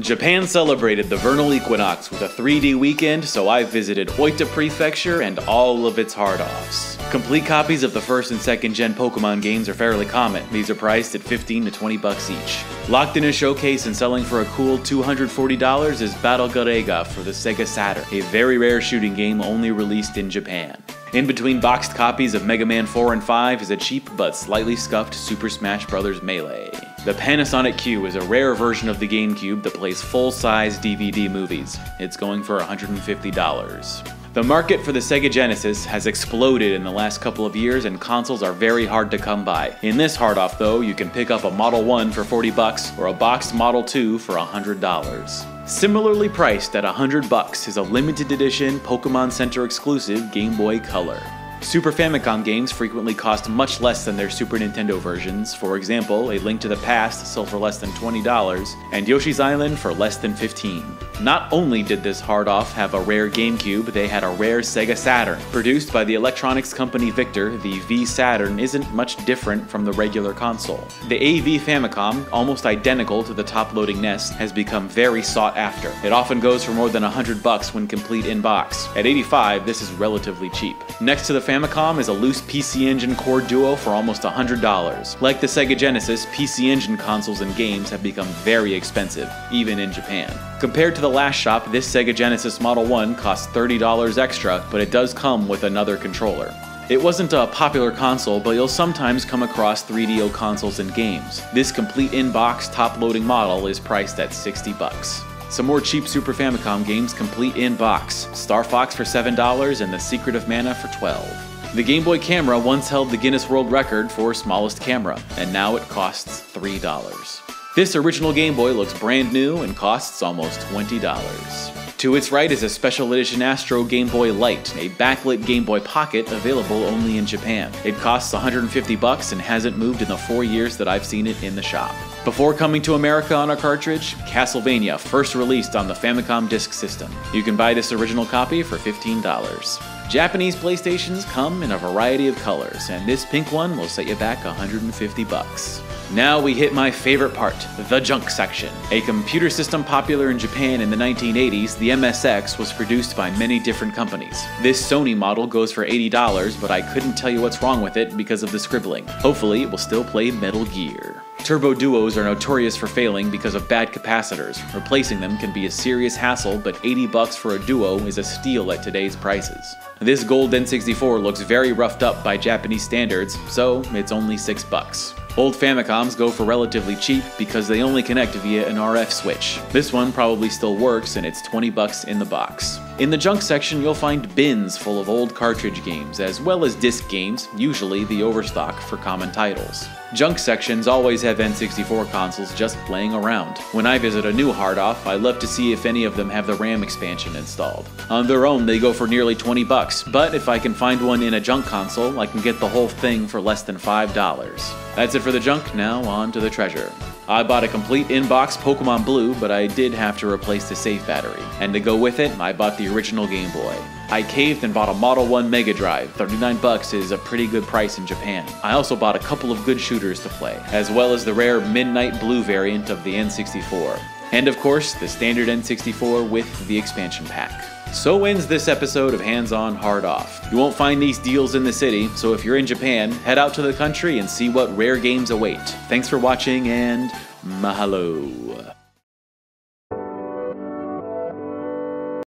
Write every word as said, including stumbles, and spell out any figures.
Japan celebrated the vernal equinox with a three D weekend, so I visited Oita Prefecture and all of its hard-offs. Complete copies of the first and second gen Pokemon games are fairly common. These are priced at fifteen to twenty bucks each. Locked in a showcase and selling for a cool two hundred forty dollars is Battle Garega for the Sega Saturn, a very rare shooting game only released in Japan. In between boxed copies of Mega Man four and five is a cheap but slightly scuffed Super Smash Bros. Melee. The Panasonic Q is a rare version of the GameCube that plays full-size D V D movies. It's going for one hundred fifty dollars. The market for the Sega Genesis has exploded in the last couple of years, and consoles are very hard to come by. In this hard-off though, you can pick up a Model one for forty bucks or a boxed Model two for one hundred dollars. Similarly priced at one hundred bucks is a limited edition Pokemon Center exclusive Game Boy Color. Super Famicom games frequently cost much less than their Super Nintendo versions. For example, A Link to the Past sold for less than twenty dollars, and Yoshi's Island for less than fifteen dollars. Not only did this hard-off have a rare GameCube, they had a rare Sega Saturn. Produced by the electronics company Victor, the V-Saturn isn't much different from the regular console. The A V Famicom, almost identical to the top-loading N E S, has become very sought after. It often goes for more than one hundred bucks when complete in-box. At eighty-five dollars, this is relatively cheap. Next to the Famicom is a loose P C Engine Core Duo for almost one hundred dollars. Like the Sega Genesis, P C Engine consoles and games have become very expensive, even in Japan. Compared to the last shop, this Sega Genesis Model one costs thirty dollars extra, but it does come with another controller. It wasn't a popular console, but you'll sometimes come across three D O consoles and games. This complete in-box, top-loading model is priced at sixty bucks. Some more cheap Super Famicom games complete in-box. Star Fox for seven dollars and The Secret of Mana for twelve dollars. The Game Boy Camera once held the Guinness World Record for smallest camera, and now it costs three dollars. This original Game Boy looks brand new and costs almost twenty dollars. To its right is a special edition Astro Game Boy Light, a backlit Game Boy Pocket available only in Japan. It costs one hundred fifty bucks and hasn't moved in the four years that I've seen it in the shop. Before coming to America on a cartridge, Castlevania, first released on the Famicom Disk System. You can buy this original copy for fifteen dollars. Japanese PlayStations come in a variety of colors, and this pink one will set you back one hundred fifty bucks. Now we hit my favorite part, the junk section. A computer system popular in Japan in the nineteen eighties, the M S X was produced by many different companies. This Sony model goes for eighty dollars, but I couldn't tell you what's wrong with it because of the scribbling. Hopefully it will still play Metal Gear. Turbo Duos are notorious for failing because of bad capacitors. Replacing them can be a serious hassle, but eighty bucks for a Duo is a steal at today's prices. This gold N sixty-four looks very roughed up by Japanese standards, so it's only six bucks. Old Famicoms go for relatively cheap because they only connect via an R F switch. This one probably still works, and it's twenty bucks in the box. In the junk section, you'll find bins full of old cartridge games, as well as disc games, usually the overstock for common titles. Junk sections always have N sixty-four consoles just playing around. When I visit a new hard-off, I love to see if any of them have the RAM expansion installed. On their own, they go for nearly twenty bucks, but if I can find one in a junk console, I can get the whole thing for less than five dollars. That's it for the junk, now on to the treasure. I bought a complete in-box Pokemon Blue, but I did have to replace the save battery. And to go with it, I bought the original Game Boy. I caved and bought a Model one Mega Drive. thirty-nine bucks is a pretty good price in Japan. I also bought a couple of good shooters to play, as well as the rare Midnight Blue variant of the N sixty-four. And of course, the standard N sixty-four with the expansion pack. So ends this episode of Hands On Hard Off. You won't find these deals in the city, so if you're in Japan, head out to the country and see what rare games await. Thanks for watching, and mahalo.